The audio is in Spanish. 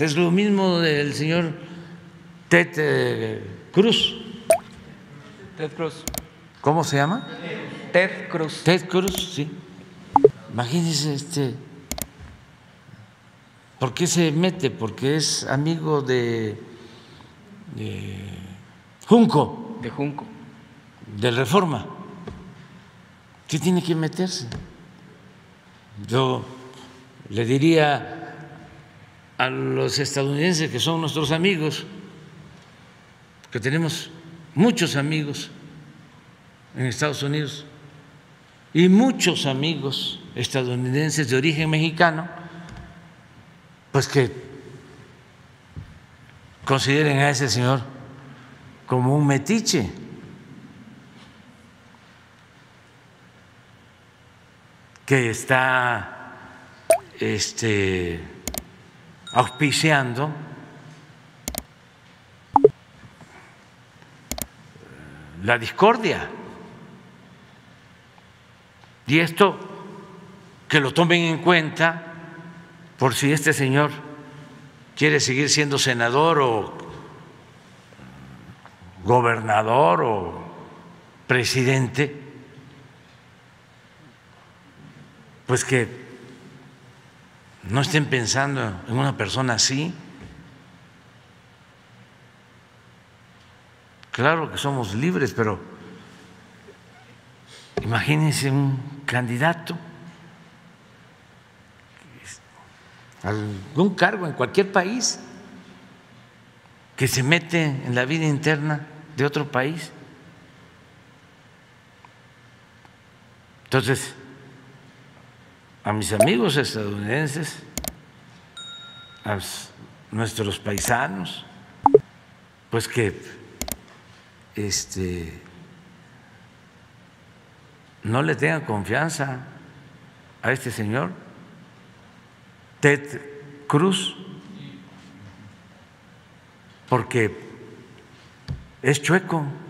Es lo mismo del señor Ted Cruz. ¿Cómo se llama? Ted Cruz. Ted Cruz, sí. Imagínense, ¿por qué se mete? Porque es amigo de Junco. De Junco. De Reforma. ¿Qué tiene que meterse? Yo le diría a los estadounidenses, que son nuestros amigos, que tenemos muchos amigos en Estados Unidos y muchos amigos estadounidenses de origen mexicano, pues que consideren a ese señor como un metiche. Que está auspiciando la discordia, y esto que lo tomen en cuenta por si este señor quiere seguir siendo senador o gobernador o presidente, pues que no estén pensando en una persona así. Claro que somos libres, pero imagínense un candidato a algún cargo en cualquier país que se mete en la vida interna de otro país. Entonces, a mis amigos estadounidenses, a nuestros paisanos, pues que no le tengan confianza a este señor Ted Cruz, porque es chueco.